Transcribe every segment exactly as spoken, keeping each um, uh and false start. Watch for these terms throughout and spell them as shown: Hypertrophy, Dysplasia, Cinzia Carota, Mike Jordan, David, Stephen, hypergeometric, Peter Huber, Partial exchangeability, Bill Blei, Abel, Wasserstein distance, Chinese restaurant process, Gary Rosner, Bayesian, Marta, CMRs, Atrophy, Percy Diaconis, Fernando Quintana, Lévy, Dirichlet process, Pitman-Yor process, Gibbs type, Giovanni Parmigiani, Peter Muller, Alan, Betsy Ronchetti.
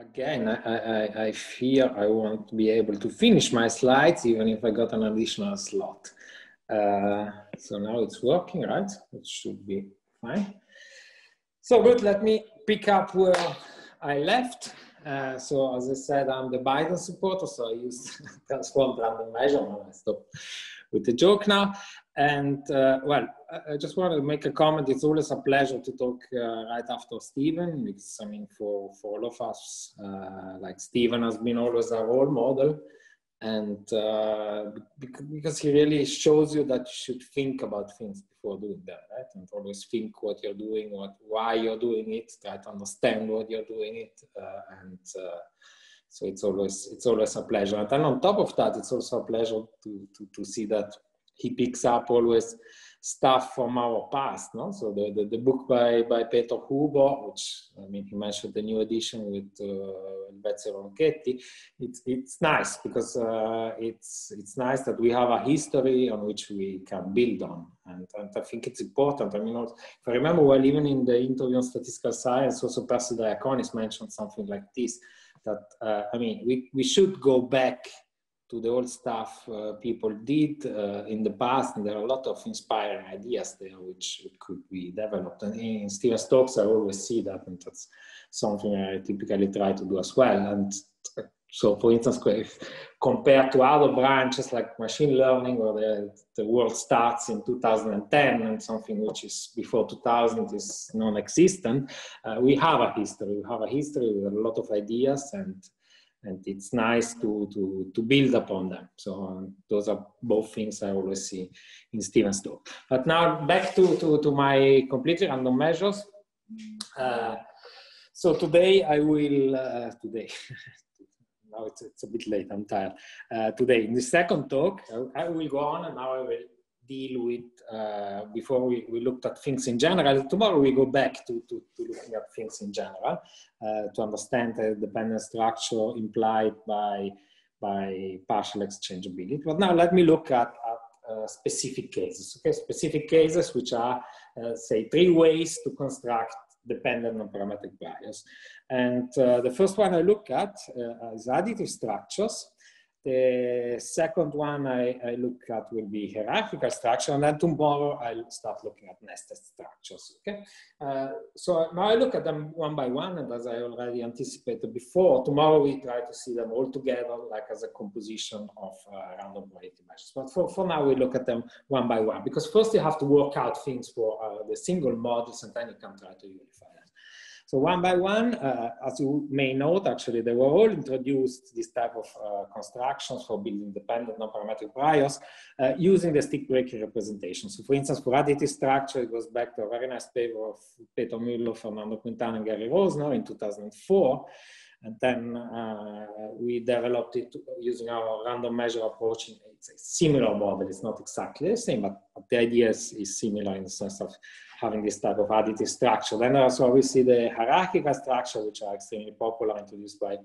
Again, I, I, I fear I won't be able to finish my slides, even if I got an additional slot. Uh, so now it's working, right? It should be fine. So good, let me pick up where I left. Uh, so as I said, I'm the Bayesian supporter, so I used transformed random measurement. I stopped with the joke now. And uh, well, I just wanted to make a comment. It's always a pleasure to talk uh, right after Stephen, because I mean, for, for all of us, uh, like Stephen has been always a role model, and uh, because he really shows you that you should think about things before doing them, right? And always think what you're doing, what, why you're doing it, try to understand what you're doing it, uh, and uh, so it's always, it's always a pleasure. And then on top of that, it's also a pleasure to, to, to see that he picks up always stuff from our past, no? So the, the, the book by, by Peter Huber, which, I mean, he mentioned the new edition with uh, Betsy Ronchetti. It's, it's nice because uh, it's, it's nice that we have a history on which we can build on. And, and I think it's important. I mean, also, if I remember well, even in the interview on statistical science, also Percy Diaconis mentioned something like this, that, uh, I mean, we, we should go back to the old stuff uh, people did uh, in the past, and there are a lot of inspiring ideas there which could be developed. And in Stephen's talks, I always see that, and that's something I typically try to do as well. And so, for instance, if compared to other branches like machine learning, where the, the world starts in two thousand ten and something which is before two thousand is non-existent, uh, we have a history. We have a history with a lot of ideas, and And it's nice to, to, to build upon them. So um, those are both things I always see in Stephen's talk. But now back to, to, to my completely random measures. Uh, so today I will, uh, today, now it's, it's a bit late, I'm tired. Uh, today, in the second talk, I, I will go on, and now I will deal with, uh, before we, we looked at things in general. Tomorrow we go back to, to, to looking at things in general, uh, to understand the dependent structure implied by, by partial exchangeability. But now let me look at, at uh, specific cases, okay? Specific cases which are, uh, say, three ways to construct dependent nonparametric bias. And uh, the first one I look at uh, is additive structures. The second one I, I look at will be hierarchical structure, and then tomorrow I'll start looking at nested structures, okay? Uh, so now I look at them one by one, and as I already anticipated before, tomorrow we try to see them all together, like as a composition of uh, random probability measures. But for, for now, we look at them one by one, because first you have to work out things for uh, the single models, and then you can try to unify them. So one by one, uh, as you may note, actually, they were all introduced, this type of uh, constructions for building dependent non-parametric bias uh, using the stick-breaking representation. So for instance, for additive structure, it goes back to a very nice paper of Peter Muller, Fernando Quintana, and Gary Rosner in two thousand four. And then uh, we developed it using our random measure approach. It's a similar model. It's not exactly the same, but the idea is, is similar in the sense of having this type of additive structure. Then also we see the hierarchical structure, which are extremely popular, introduced by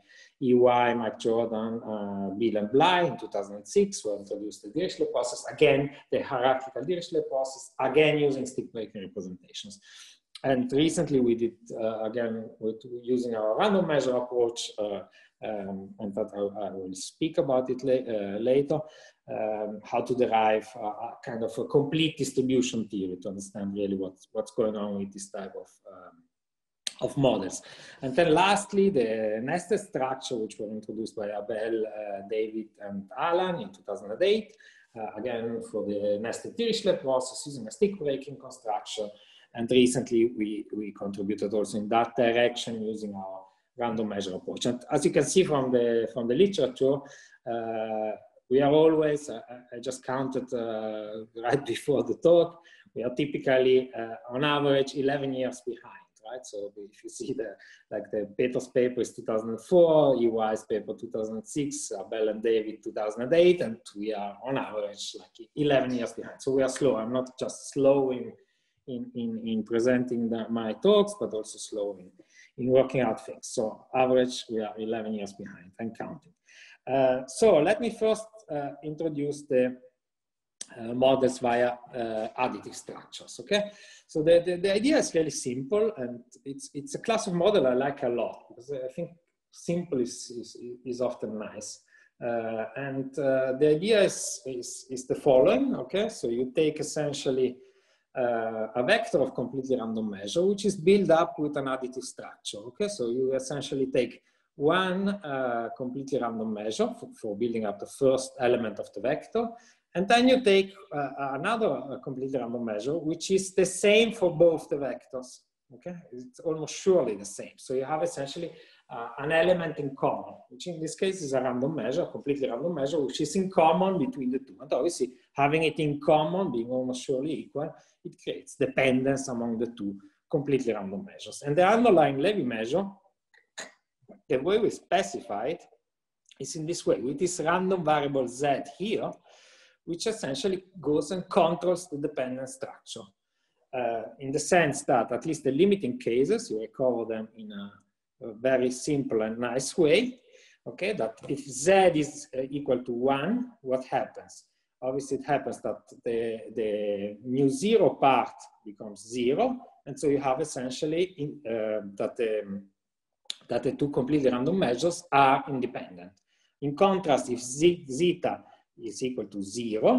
E Y, Mike Jordan, uh, Bill and Blei in two thousand six, who introduced the Dirichlet process. Again, the hierarchical Dirichlet process, again using stick-breaking representations. And recently we did, uh, again, with using our random measure approach, uh, um, and that I, I will speak about it la uh, later, um, how to derive a, a kind of a complete distribution theory to understand really what's, what's going on with this type of, um, of models. And then lastly, the nested structure, which were introduced by Abel, uh, David, and Alan in two thousand eight, uh, again, for the nested Dirichlet process using a stick-breaking construction. And recently we, we contributed also in that direction using our random measure approach. And as you can see from the, from the literature, uh, we are always, uh, I just counted uh, right before the talk, we are typically uh, on average eleven years behind. Right? So if you see the, like the Peter's paper is two thousand four, E Y's paper two thousand six, Abel and David two thousand eight, and we are on average like eleven years behind. So we are slow. I'm not just slow in In, in, in presenting the, my talks, but also slow in, in working out things. So average, we are eleven years behind and counting. Uh, so let me first uh, introduce the uh, models via uh, additive structures, okay? So the, the, the idea is really simple, and it's, it's a class of model I like a lot, because I think simple is, is, is often nice. Uh, and uh, the idea is, is, is the following, okay? So you take essentially uh, a vector of completely random measure, which is built up with an additive structure, okay? So you essentially take one uh, completely random measure for, for building up the first element of the vector, and then you take uh, another completely random measure, which is the same for both the vectors, okay? It's almost surely the same. So you have essentially Uh, an element in common, which in this case is a random measure, a completely random measure, which is in common between the two. And obviously, having it in common, being almost surely equal, it creates dependence among the two completely random measures. And the underlying Lévy measure, the way we specify it, is in this way, with this random variable Z here, which essentially goes and controls the dependent structure. Uh, in the sense that at least the limiting cases, you recover them in a A very simple and nice way, okay, that if Z is equal to one, what happens? Obviously, it happens that the, the mu zero part becomes zero, and so you have essentially in, uh, that, the, that the two completely random measures are independent. In contrast, if z, zeta is equal to zero,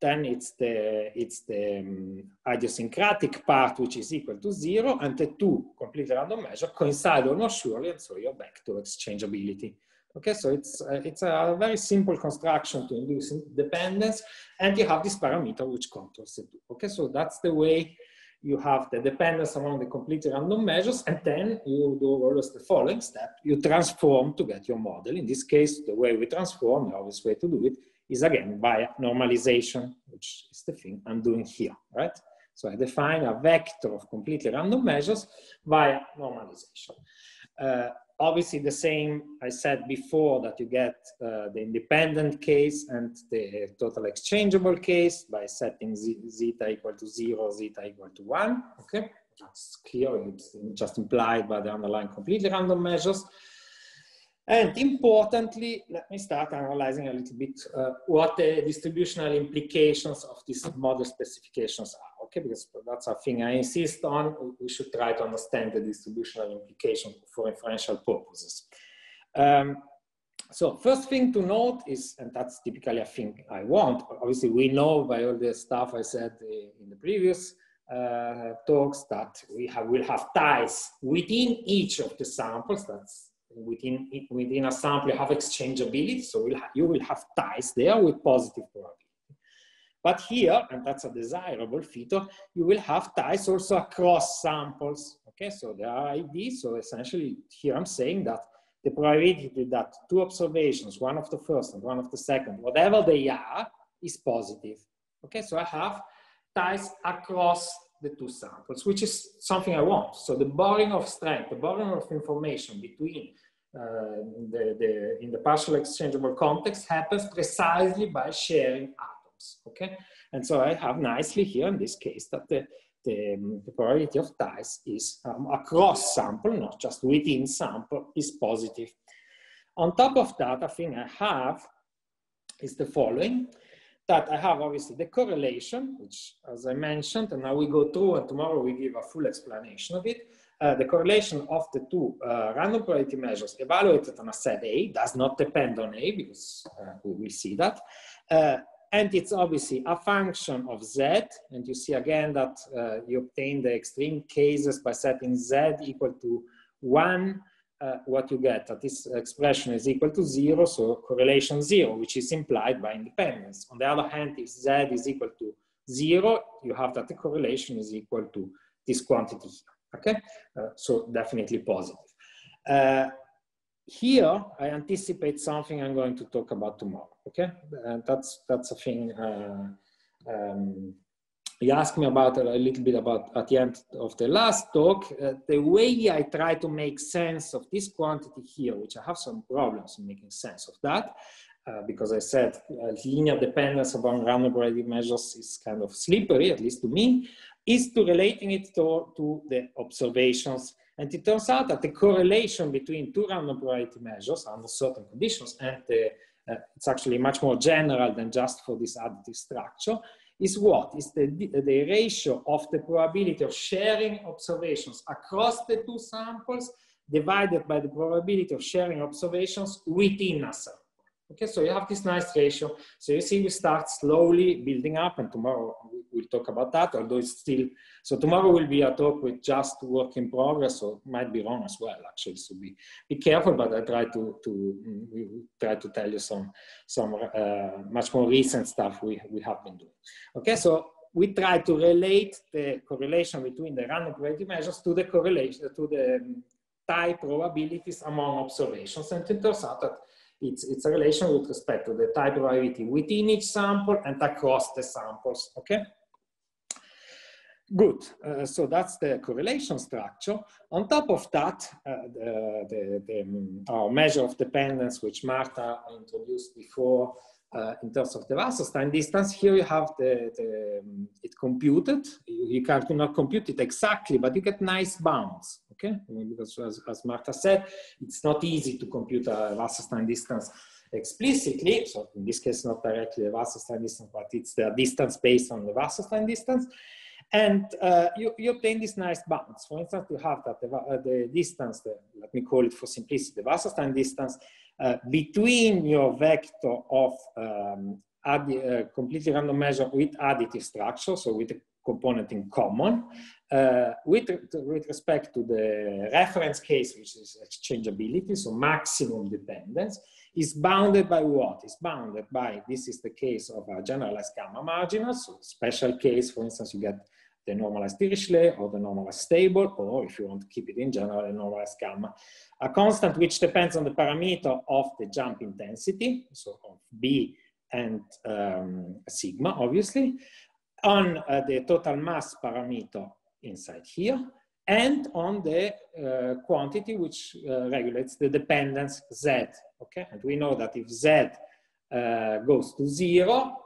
then it's the, it's the um, idiosyncratic part, which is equal to zero, and the two completely random measures coincide almost surely, and so you're back to exchangeability. Okay, so it's, uh, it's a very simple construction to induce dependence, and you have this parameter which controls it. Okay, so that's the way you have the dependence among the completely random measures, and then you do always the following step. You transform to get your model. In this case, the way we transform, the obvious way to do it, is again via normalization, which is the thing I'm doing here, right? So I define a vector of completely random measures via normalization. Uh, obviously the same I said before, that you get uh, the independent case and the total exchangeable case by setting z zeta equal to zero, zeta equal to one, okay? That's clear, it's just implied by the underlying completely random measures. And importantly, let me start analyzing a little bit uh, what the distributional implications of these model specifications are, okay? Because that's a thing I insist on. We should try to understand the distributional implication for inferential purposes. Um, so first thing to note is, and that's typically a thing I want, obviously we know by all the stuff I said in the previous uh, talks that we have, will have ties within each of the samples. That's Within, within a sample, you have exchangeability, so we'll ha you will have ties there with positive probability. But here, and that's a desirable feature, you will have ties also across samples, okay? So there are I Ds, so essentially here I'm saying that the probability that two observations, one of the first and one of the second, whatever they are, is positive, okay? So I have ties across the two samples, which is something I want. So the borrowing of strength, the borrowing of information between uh, the, the, in the partial exchangeable context happens precisely by sharing atoms, okay? And so I have nicely here in this case that the, the, the probability of ties is um, across sample, not just within sample, is positive. On top of that, a thing I have is the following. That I have obviously the correlation, which as I mentioned, and now we go through and tomorrow we give a full explanation of it. Uh, the correlation of the two uh, random probability measures evaluated on a set A does not depend on A, because uh, we will see that. Uh, and it's obviously a function of Z, and you see again that uh, you obtain the extreme cases by setting Z equal to one. Uh, what you get, that this expression is equal to zero, so correlation zero, which is implied by independence. On the other hand, if Z is equal to zero, you have that the correlation is equal to this quantity here, okay? Uh, so definitely positive. Uh, here, I anticipate something I'm going to talk about tomorrow, okay? And that's, that's a thing uh, um, you asked me about a little bit about at the end of the last talk. Uh, the way I try to make sense of this quantity here, which I have some problems in making sense of that, uh, because I said uh, linear dependence among random probability measures is kind of slippery, at least to me, is to relating it to, to the observations. And it turns out that the correlation between two random probability measures under certain conditions, and the, uh, it's actually much more general than just for this additive structure, is what? Is the, the ratio of the probability of sharing observations across the two samples divided by the probability of sharing observations within a sample. Okay, so you have this nice ratio. So you see we start slowly building up, and tomorrow we'll talk about that, although it's still, so tomorrow will be a talk with just work in progress, or might be wrong as well, actually, so be, be careful, but I try to, to we try to tell you some, some uh, much more recent stuff we, we have been doing. Okay, so we try to relate the correlation between the random probability measures to the correlation, to the tie probabilities among observations, and it turns out that It's, it's a relation with respect to the tie probability within each sample and across the samples, okay? Good, uh, so that's the correlation structure. On top of that, uh, the, the, the our measure of dependence, which Marta introduced before, uh, in terms of the Wasserstein distance, here you have the, the um, it computed. You, you can't you not compute it exactly, but you get nice bounds. Okay, I mean, because as, as Marta said, it's not easy to compute a Wasserstein distance explicitly. So in this case, not directly the Wasserstein distance, but it's the distance based on the Wasserstein distance. And uh, you, you obtain these nice bounds. For instance, you have that the, uh, the distance, the, let me call it for simplicity, the Wasserstein distance uh, between your vector of um, add, uh, completely random measure with additive structure, so with a component in common, uh, with, with respect to the reference case, which is exchangeability, so maximum dependence, is bounded by what? It's bounded by, this is the case of a generalized gamma marginal, so special case, for instance, you get the normalized Dirichlet or the normalized stable, or if you want to keep it in general, the normalized gamma. A constant which depends on the parameter of the jump intensity, so of B and um, sigma, obviously, on uh, the total mass parameter inside here, and on the uh, quantity which uh, regulates the dependence Z, okay? And we know that if Z uh, goes to zero,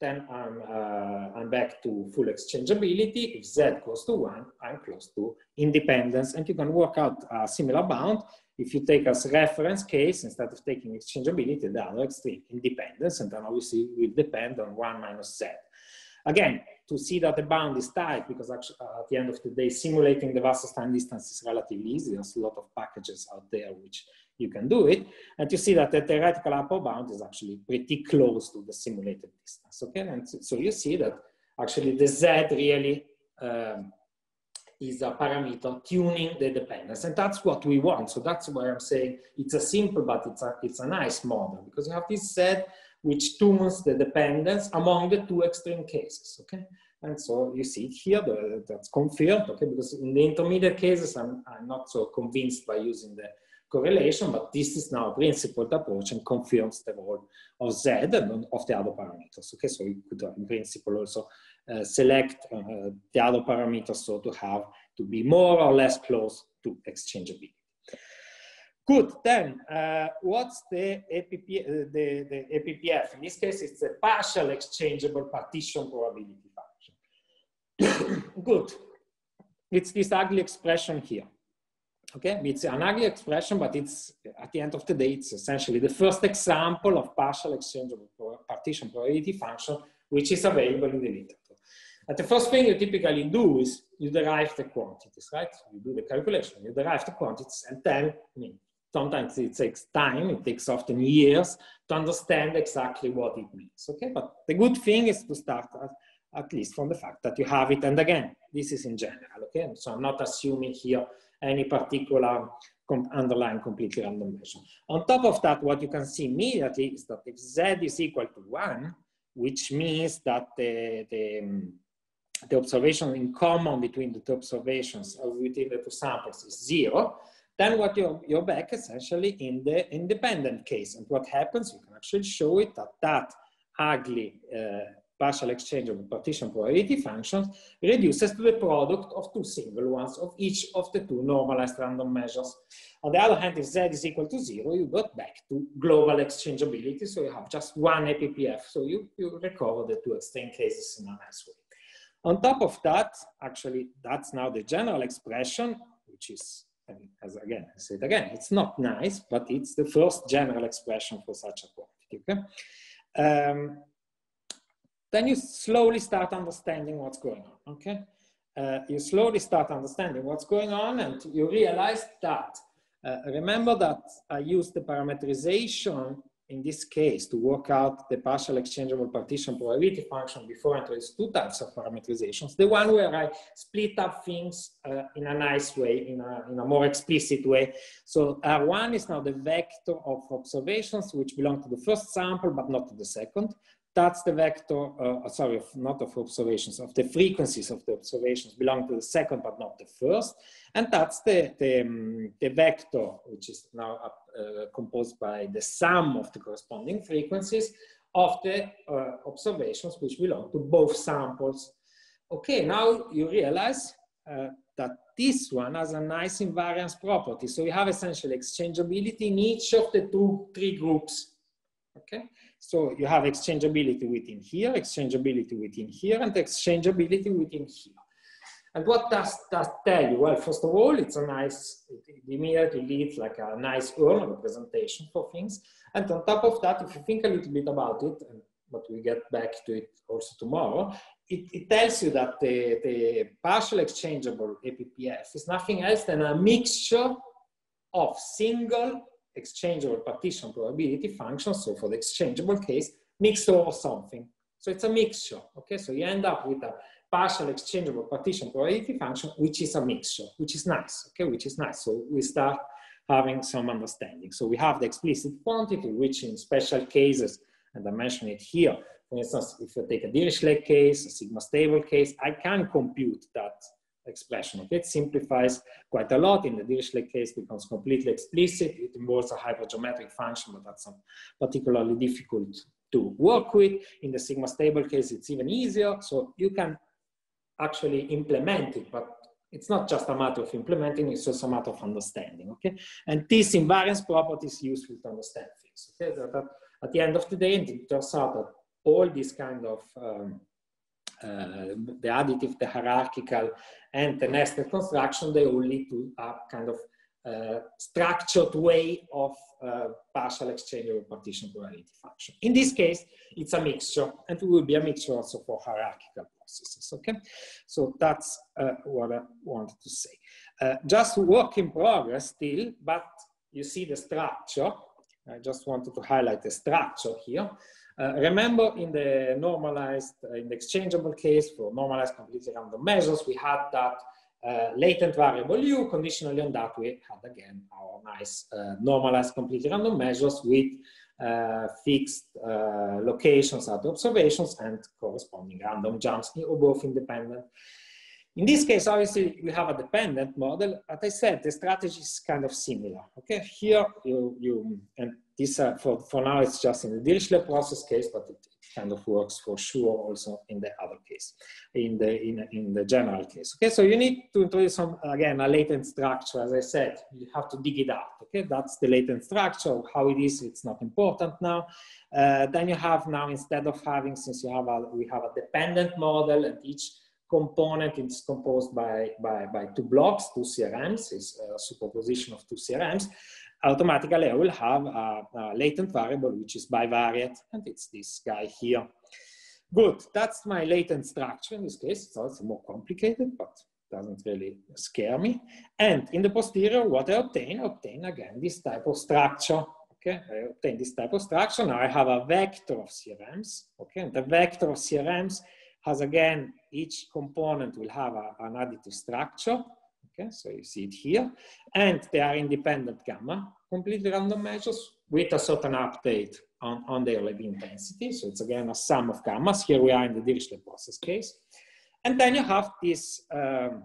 then I'm, uh, I'm back to full exchangeability. If Z goes to one, I'm close to independence. And you can work out a similar bound if you take as reference case, instead of taking exchangeability, the other extreme, independence, and then obviously it will depend on one minus Z. Again, to see that the bound is tight, because actually uh, at the end of the day, simulating the Wasserstein distance is relatively easy. There's a lot of packages out there which you can do it. And you see that the theoretical upper bound is actually pretty close to the simulated distance, okay? And so you see that actually the Z really um, is a parameter tuning the dependence. And that's what we want. So that's why I'm saying it's a simple, but it's a, it's a nice model, because you have this Z which tunes the dependence among the two extreme cases, okay? And so you see here, the, that's confirmed, okay? Because in the intermediate cases, I'm, I'm not so convinced by using the correlation, but this is now a principled approach and confirms the role of Z and of the other parameters, okay? So you could, in principle, also uh, select uh, the other parameters, so to have to be more or less close to exchangeability. Good, then uh, what's the, A P P, uh, the, the A P P F? In this case, it's a partial exchangeable partition probability function. Good, it's this ugly expression here. Okay, it's an ugly expression, but it's, at the end of the day, it's essentially the first example of partial exchangeable partition probability function, which is available in the literature. But the first thing you typically do is you derive the quantities, right? You do the calculation, you derive the quantities, and then, I mean, sometimes it takes time, it takes often years to understand exactly what it means, okay? But the good thing is to start at, at least from the fact that you have it. And again, this is in general, okay? So I'm not assuming here any particular com underlying completely random measure. On top of that, what you can see immediately is that if Z is equal to one, which means that the, the The observation in common between the two observations or within the two samples is zero, then what you're, you're back essentially in the independent case. And what happens, you can actually show it that that ugly uh, partial exchangeable partition probability functions reduces to the product of two single ones of each of the two normalized random measures. On the other hand, if Z is equal to zero, you got back to global exchangeability. So you have just one A P P F. So you, you recover the two extreme cases in a nice way. On top of that, actually, that's now the general expression, which is, I mean, as again, I say it again, it's not nice, but it's the first general expression for such a quantity. Okay? Um, then you slowly start understanding what's going on, okay? Uh, you slowly start understanding what's going on, and you realize that Uh, remember that I used the parameterization in this case to work out the partial exchangeable partition probability function before, and there's two types of parameterizations. The one where I split up things uh, in a nice way, in a, in a more explicit way. So R one is now the vector of observations which belong to the first sample, but not to the second. That's the vector, uh, sorry, not of observations, of the frequencies of the observations belong to the second, but not the first. And that's the, the, um, the vector, which is now up, uh, composed by the sum of the corresponding frequencies of the uh, observations, which belong to both samples. Okay, now you realize uh, that this one has a nice invariance property. So you have essentially exchangeability in each of the two, three groups. Okay, so you have exchangeability within here, exchangeability within here, and exchangeability within here. And what does that tell you? Well, first of all, it's a nice, it immediately leads like a nice urn representation for things. And on top of that, if you think a little bit about it, but we get back to it also tomorrow, it, it tells you that the, the partial exchangeable A P P F is nothing else than a mixture of single exchangeable partition probability function, so for the exchangeable case, mixture or something. So it's a mixture, okay? So you end up with a partial exchangeable partition probability function, which is a mixture, which is nice, okay? Which is nice. So we start having some understanding. So we have the explicit quantity, which in special cases, and I mention it here, for instance, if you take a Dirichlet case, a sigma stable case, I can compute that expression. It simplifies quite a lot. In the Dirichlet case, it becomes completely explicit. It involves a hypergeometric function, but that's particularly difficult to work with. In the sigma stable case, it's even easier. So you can actually implement it, but it's not just a matter of implementing, it's just a matter of understanding. Okay? And this invariance property is useful to understand things. Okay? That at the end of the day, it turns out that all these kind of um, Uh, the additive, the hierarchical, and the nested construction, they all lead to a kind of uh, structured way of uh, partial exchangeable partition probability function. In this case, it's a mixture, and it will be a mixture also for hierarchical processes, okay? So that's uh, what I wanted to say. Uh, just work in progress still, but you see the structure. I just wanted to highlight the structure here. Uh, remember, in the normalized, uh, in the exchangeable case for normalized completely random measures, we had that uh, latent variable u. Conditionally on that, we had again our nice uh, normalized completely random measures with uh, fixed uh, locations at observations and corresponding random jumps, or both independent. In this case, obviously, we have a dependent model. As I said, the strategy is kind of similar. Okay, here you, you and this uh, for, for now it's just in the Dirichlet process case, but it kind of works for sure also in the other case, in the in, in the general case. Okay, so you need to introduce some, again, a latent structure. As I said, you have to dig it out. Okay, that's the latent structure. How it is, it's not important now. Uh, then you have now, instead of having, since you have a, we have a dependent model, and each component is composed by, by, by two blocks, two C R Ms, is a superposition of two C R Ms. Automatically, I will have a, a latent variable, which is bivariate, and it's this guy here. Good, that's my latent structure in this case. So it's more complicated, but doesn't really scare me. And in the posterior, what I obtain, I obtain again this type of structure. Okay, I obtain this type of structure. Now I have a vector of C R Ms. Okay, and the vector of C R Ms has again, each component will have a, an additive structure. Okay, so you see it here. And they are independent gamma, completely random measures with a certain update on, on their Lévy intensity. So it's again a sum of gammas. Here we are in the Dirichlet process case. And then you have these um,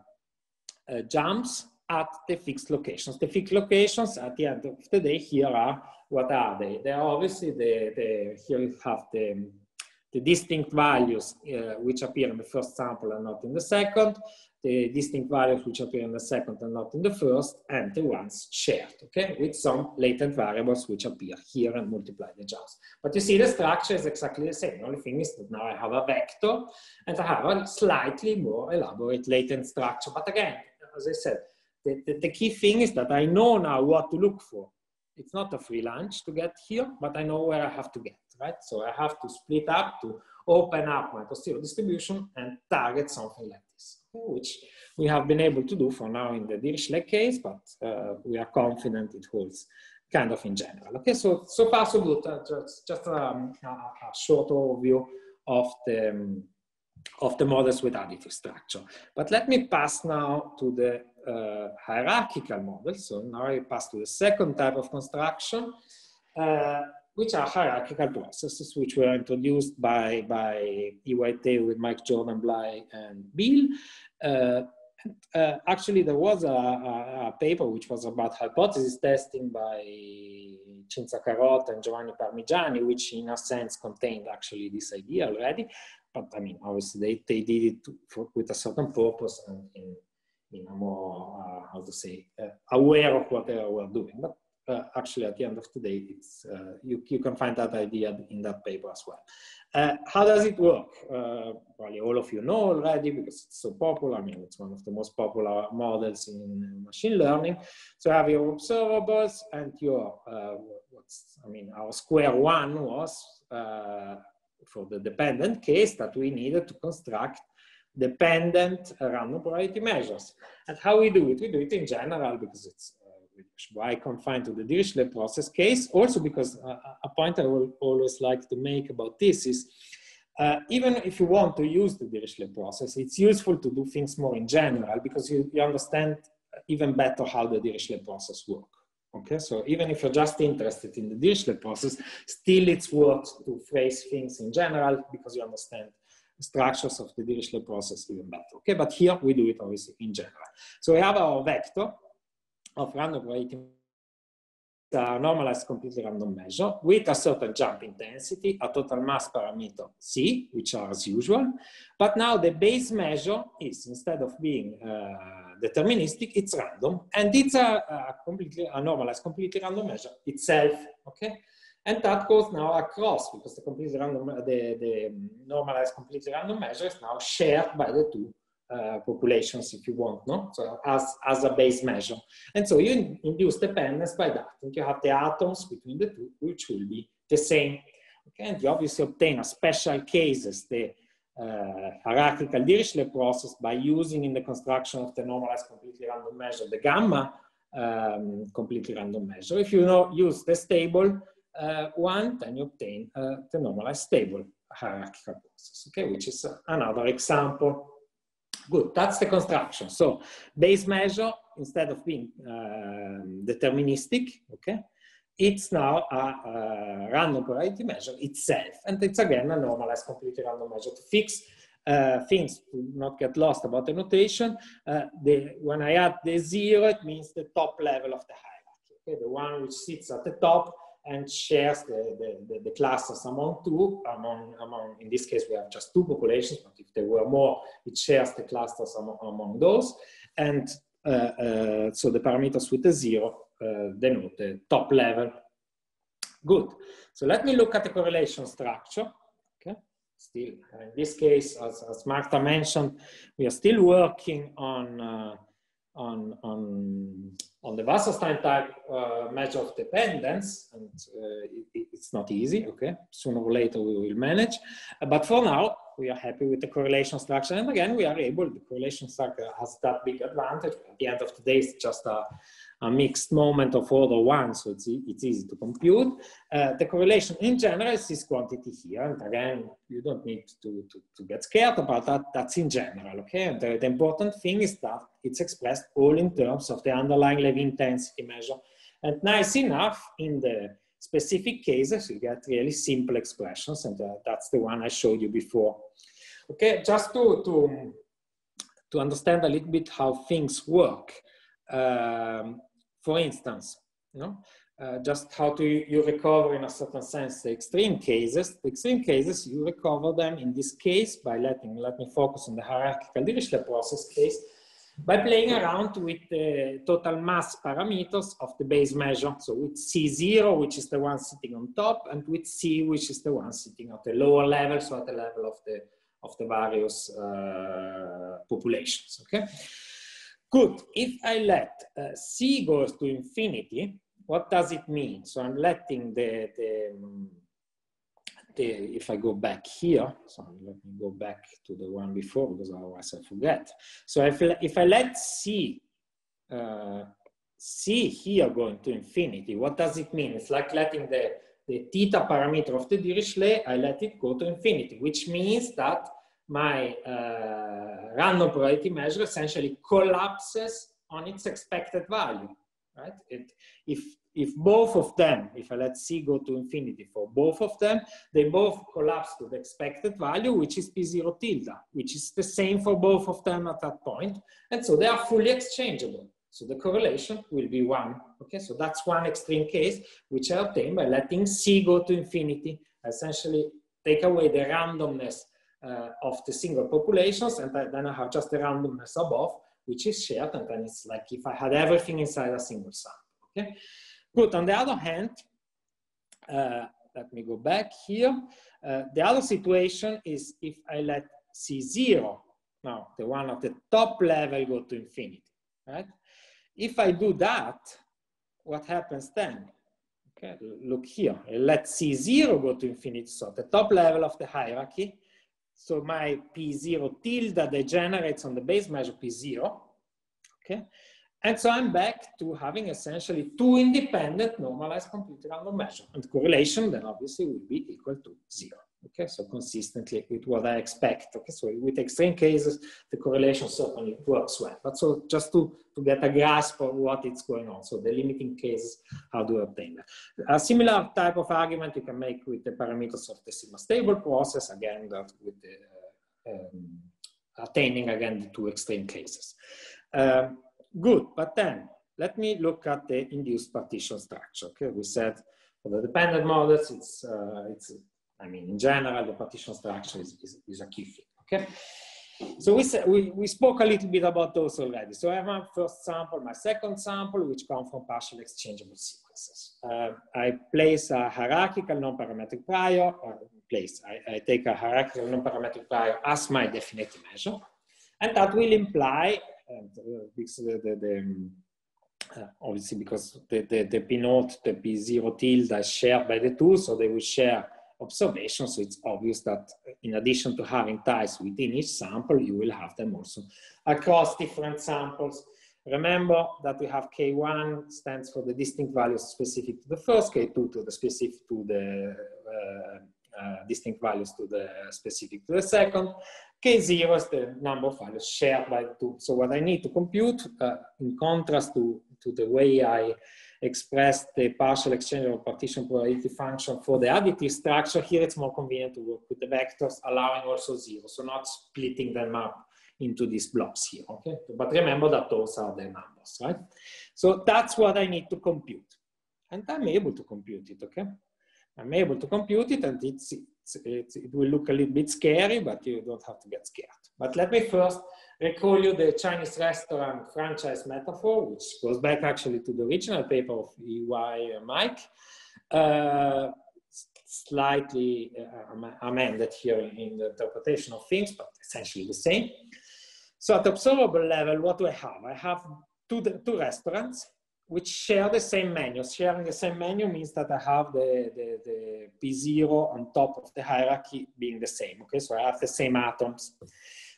uh, jumps at the fixed locations. The fixed locations at the end of the day here are, what are they? They are obviously the, the here you have the the distinct values uh, which appear in the first sample and not in the second, the distinct values which appear in the second and not in the first, and the ones shared, okay, with some latent variables which appear here and multiply the jumps. But you see the structure is exactly the same. The only thing is that now I have a vector and I have a slightly more elaborate latent structure. But again, as I said, the, the, the key thing is that I know now what to look for. it's not a free lunch to get here, but I know where I have to get, right? So I have to split up to open up my posterior distribution and target something like this, which we have been able to do for now in the Dirichlet case, but uh, we are confident it holds kind of in general. Okay, so, so far so good, uh, just, just um, a, a short overview of the, um, of the models with additive structure. But let me pass now to the Uh, hierarchical models. So now I pass to the second type of construction, uh, which are hierarchical processes, which were introduced by, by E Y T with Mike Jordan, Blei, and Bill. Uh, uh, actually, there was a, a, a paper which was about hypothesis testing by Cinzia Carota and Giovanni Parmigiani, which in a sense contained actually this idea already. But I mean, obviously they, they did it to, for, with a certain purpose and in in a more, uh, how to say, uh, aware of what they were doing. But uh, actually, at the end of the day, it's, uh, you, you can find that idea in that paper as well. Uh, how does it work? Uh, probably all of you know already because it's so popular. I mean, it's one of the most popular models in machine learning. So you have your observables and your, uh, what's, I mean, our square one was uh, for the dependent case that we needed to construct dependent random probability measures. And how we do it? We do it in general because it's uh, why confined to the Dirichlet process case. Also because uh, a point I will always like to make about this is uh, even if you want to use the Dirichlet process, it's useful to do things more in general because you, you understand even better how the Dirichlet process works. Okay, so even if you're just interested in the Dirichlet process, still it's worth to phrase things in general because you understand structures of the Dirichlet process even better. Okay, but here we do it obviously in general. So we have our vector of random probability, a normalized completely random measure with a certain jump intensity, a total mass parameter C, which are as usual. But now the base measure is, instead of being uh, deterministic, it's random, and it's a, a completely a normalized completely random measure itself. Okay. And that goes now across because the completely random, the, the normalized completely random measure is now shared by the two uh, populations, if you want, no? So as, as a base measure. And so you induce dependence by that. And you have the atoms between the two, which will be the same. Okay? And you obviously obtain a special cases, the uh, hierarchical Dirichlet process, by using in the construction of the normalized completely random measure, the gamma um, completely random measure. If you know, use the stable, Uh, one, then you obtain uh, the normalized stable hierarchical process, okay, which is uh, another example. Good, that's the construction. So base measure, instead of being uh, deterministic, okay, it's now a, a random probability measure itself. And it's again a normalized completely random measure to fix Uh, things to not get lost about the notation. Uh, the, when I add the zero, it means the top level of the hierarchy, okay, the one which sits at the top and shares the, the, the, the classes among two, among, among, in this case, we have just two populations, but if there were more, it shares the clusters among, among those. And uh, uh, so the parameters with the zero uh, denote the top level. Good. So let me look at the correlation structure. Okay. Still, in this case, as, as Marta mentioned, we are still working on uh, On, on, on the Wasserstein type uh, measure of dependence, and uh, it, it's not easy, okay? Sooner or later we will manage. Uh, but for now, we are happy with the correlation structure. And again, we are able, the correlation structure has that big advantage. At the end of the day, it's just a, a mixed moment of order one, so it's, it's easy to compute. Uh, the correlation in general is this quantity here. And again, you don't need to, to, to get scared about that. That's in general, okay? And the, the important thing is that it's expressed all in terms of the underlying Lévy intensity measure. And nice enough, in the specific cases, you get really simple expressions, and uh, that's the one I showed you before. Okay, just to, to, to understand a little bit how things work, um, for instance, you know, uh, just how do you, you recover in a certain sense the extreme cases. The extreme cases, you recover them in this case by letting, let me focus on the hierarchical Dirichlet process case, by playing around with the total mass parameters of the base measure. So with C zero, which is the one sitting on top, and with C, which is the one sitting at the lower level, so at the level of the, of the various uh, populations, okay? Good, if I let uh, C goes to infinity, what does it mean? So I'm letting the, the, the if I go back here, so let me go back to the one before because otherwise I forget. So if, if I let C, uh, C here going to infinity, what does it mean? It's like letting the, the theta parameter of the Dirichlet, I let it go to infinity, which means that my uh, random probability measure essentially collapses on its expected value, right? It, if, if both of them, if I let C go to infinity for both of them, they both collapse to the expected value, which is P zero tilde, which is the same for both of them at that point. And so they are fully exchangeable. So the correlation will be one. Okay, so that's one extreme case, which I obtain by letting C go to infinity. I essentially take away the randomness uh, of the single populations, and then I have just the randomness above, which is shared, and then it's like if I had everything inside a single sample, okay? Good, on the other hand, uh, let me go back here. Uh, the other situation is if I let C zero, now the one at the top level, go to infinity, right? If I do that, what happens then? Okay, look here, I let C zero go to infinity, so the top level of the hierarchy. So my P zero tilde degenerates on the base measure P zero, okay? And so I'm back to having essentially two independent normalized completely random measures. And correlation then obviously will be equal to zero, okay? So consistently with what I expect, okay? So with extreme cases, the correlation certainly works well. But so just to, to get a grasp of what is going on. So the limiting cases, how do I obtain that? A similar type of argument you can make with the parameters of the sigma stable process, again, that with the, um, attaining again the two extreme cases. Um, Good, but then let me look at the induced partition structure. Okay, we said for the dependent models, it's, uh, it's I mean, in general, the partition structure is, is, is a key thing. Okay, so we, said, we we spoke a little bit about those already. So I have my first sample, my second sample, which come from partial exchangeable sequences. Uh, I place a hierarchical non-parametric prior, or place I, I take a hierarchical non-parametric prior as my definite measure, and that will imply. And uh, because the, the, the uh, obviously because the, the, the P naught, the P zero tilde is shared by the two, so they will share observations. So it's obvious that in addition to having ties within each sample, you will have them also across different samples. Remember that we have K one stands for the distinct values specific to the first, K two to the specific to the uh, Uh, distinct values to the specific to the second. K zero is the number of values shared by two. So what I need to compute, uh, in contrast to, to the way I expressed the partial exchangeable partition probability function for the additive structure, here it's more convenient to work with the vectors, allowing also zero. So not splitting them up into these blobs here, okay? But remember that those are the numbers, right? So that's what I need to compute. And I'm able to compute it, okay? I'm able to compute it, and it's, it's, it's, it will look a little bit scary, but you don't have to get scared. But let me first recall you the Chinese restaurant franchise metaphor, which goes back actually to the original paper of E Y Mike, uh, slightly uh, amended here in the interpretation of things, but essentially the same. So at observable level, what do I have? I have two, two restaurants, which share the same menu. Sharing the same menu means that I have the, the, the P zero on top of the hierarchy being the same, okay? So I have the same atoms.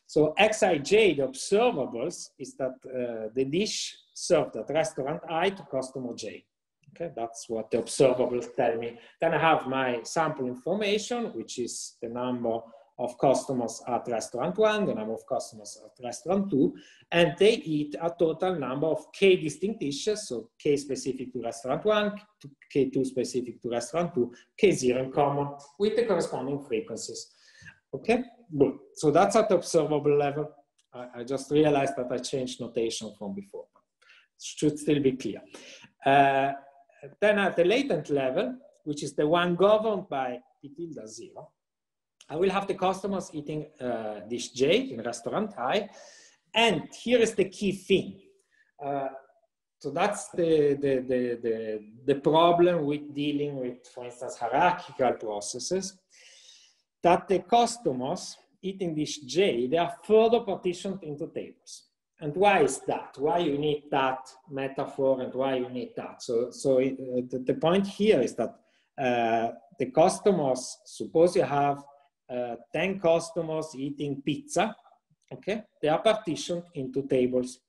So X I J, the observables, is that uh, the dish served at restaurant I to customer J, okay? That's what the observables tell me. Then I have my sample information, which is the number of customers at restaurant one, the number of customers at restaurant two, and they eat a total number of K distinct dishes, so K specific to restaurant one, K two specific to restaurant two, K zero in common, with the corresponding frequencies. Okay, good. So that's at the observable level. I, I just realized that I changed notation from before. It should still be clear. Uh, then at the latent level, which is the one governed by P tilde zero, I will have the customers eating uh, dish J in restaurant I. And here is the key thing. Uh, so that's the, the, the, the, the problem with dealing with, for instance, hierarchical processes, that the customers eating dish J, they are further partitioned into tables. And why is that? Why you need that metaphor and why you need that? So, so it, the, the point here is that uh, the customers, suppose you have uh, ten customers eating pizza, okay? They are partitioned into tables,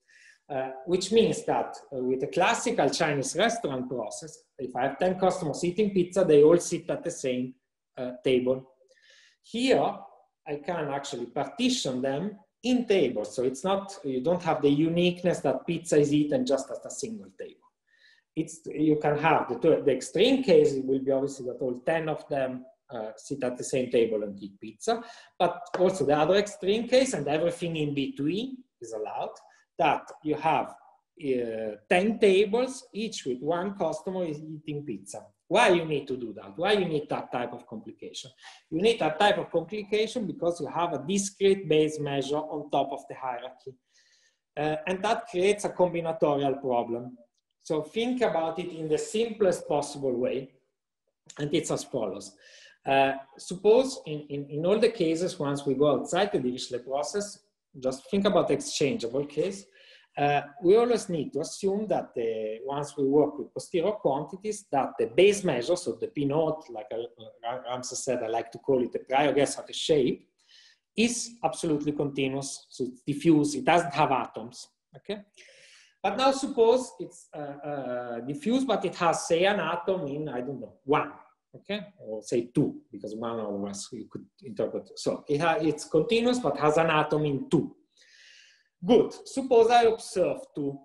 uh, which means that uh, with the classical Chinese restaurant process, if I have ten customers eating pizza, they all sit at the same uh, table. Here, I can actually partition them in tables, so it's not, you don't have the uniqueness that pizza is eaten just at a single table. It's, you can have, the, two, the extreme case will be obviously that all ten of them uh, sit at the same table and eat pizza, but also the other extreme case, and everything in between is allowed, that you have uh, ten tables, each with one customer is eating pizza. Why you need to do that? Why you need that type of complication? You need that type of complication because you have a discrete Bayes measure on top of the hierarchy. Uh, and that creates a combinatorial problem. So think about it in the simplest possible way. And it's as follows. Uh, suppose in, in, in all the cases, once we go outside the Dirichlet process, just think about the exchangeable case. Uh, we always need to assume that the, once we work with posterior quantities, that the Bayes measure, so the P naught, like Ramses said, I like to call it the prior guess at the shape, is absolutely continuous, so it's diffuse, it doesn't have atoms, okay? But now suppose it's uh, uh, diffuse, but it has, say, an atom in, I don't know, one, okay? Or say two, because one or us you could interpret. So it ha it's continuous, but has an atom in two. Good. Suppose I observe two.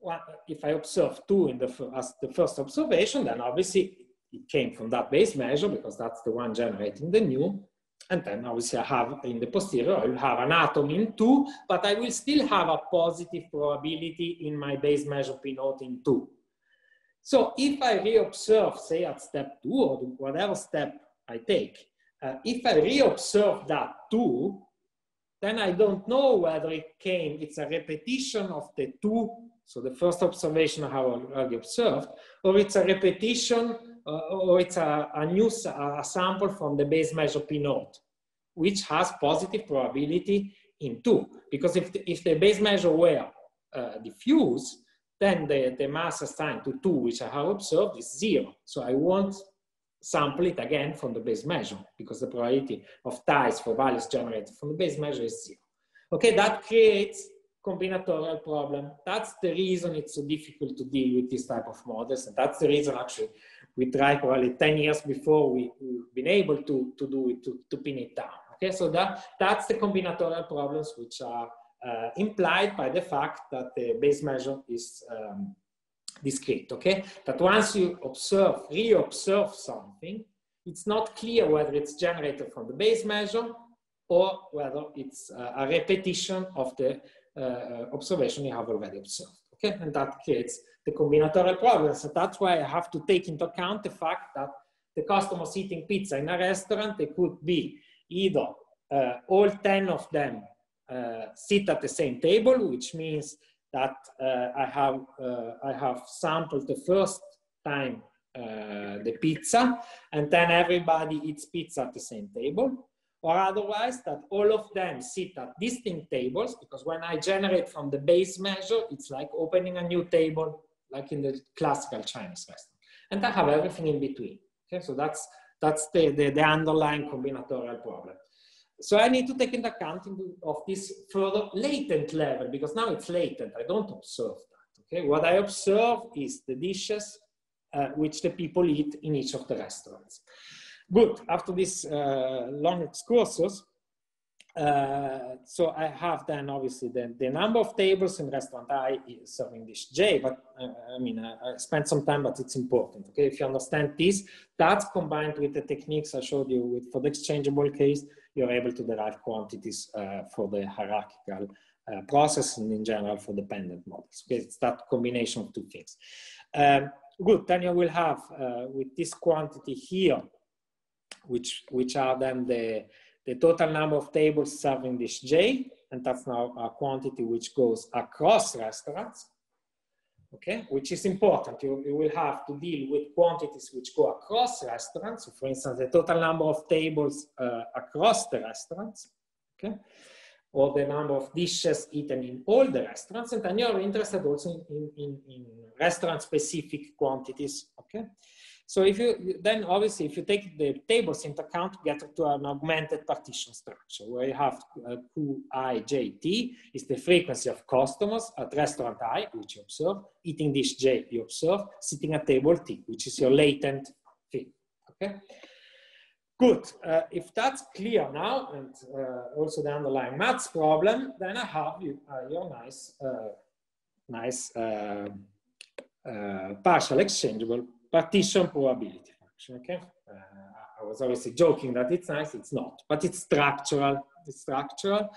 Well, if I observe two in the, as the first observation, then obviously it came from that Bayes measure because that's the one generating the new. And then obviously I have in the posterior, I will have an atom in two, but I will still have a positive probability in my Bayes measure P naught in two. So if I reobserve, say at step two or whatever step I take, uh, if I reobserve that two, then I don't know whether it came, it's a repetition of the two, so the first observation I have already observed, or it's a repetition, uh, or it's a, a new a sample from the Bayes measure P naught, which has positive probability in two. Because if the, if the Bayes measure were uh, diffuse, then the, the mass assigned to two, which I have observed, is zero. So I won't sample it again from the Bayes measure because the probability of ties for values generated from the Bayes measure is zero. Okay, that creates combinatorial problem. That's the reason it's so difficult to deal with this type of models, and that's the reason actually we tried probably ten years before we, we've been able to, to do it, to, to pin it down. Okay, so that, that's the combinatorial problems which are uh, implied by the fact that the Bayes measure is um, discrete, okay? That once you observe, re-observe something, it's not clear whether it's generated from the Bayes measure or whether it's a repetition of the uh, observation you have already observed, okay? And that creates the combinatorial problem. So that's why I have to take into account the fact that the customers eating pizza in a restaurant, they could be either uh, all ten of them uh, sit at the same table, which means that uh, I have uh, I have sampled the first time uh, the pizza, and then everybody eats pizza at the same table, or otherwise that all of them sit at distinct tables, because when I generate from the Bayes measure, it's like opening a new table, like in the classical Chinese restaurant, and I have everything in between. Okay, so that's that's the the, the underlying combinatorial problem. So I need to take into account of this further latent level, because now it's latent, I don't observe that, okay? What I observe is the dishes uh, which the people eat in each of the restaurants. Good, after this uh, long excursus, uh, so I have then obviously the, the number of tables in restaurant I serving dish J, but uh, I mean, I, I spent some time, but it's important, okay? If you understand this, that's combined with the techniques I showed you with for the exchangeable case, you're able to derive quantities uh, for the hierarchical uh, process and in general for dependent models. Okay, it's that combination of two things. Um, good, then you will have uh, with this quantity here, which, which are then the, the total number of tables serving dish J, and that's now a quantity which goes across restaurants, okay, which is important. You, you will have to deal with quantities which go across restaurants. So for instance, the total number of tables uh, across the restaurants, okay, or the number of dishes eaten in all the restaurants, and then you're interested also in, in, in restaurant-specific quantities, okay? So if you, then obviously if you take the tables into account, get to an augmented partition structure where you have uh, Q I J T is the frequency of customers at restaurant I, which you observe, eating dish J, you observe, sitting at table T, which is your latent thing, okay? Good, uh, if that's clear now, and uh, also the underlying maths problem, then I have you, uh, your nice, uh, nice uh, uh, partial exchangeable partition probability function, okay? Uh, I was obviously joking that it's nice, it's not, but it's structural, it's structural,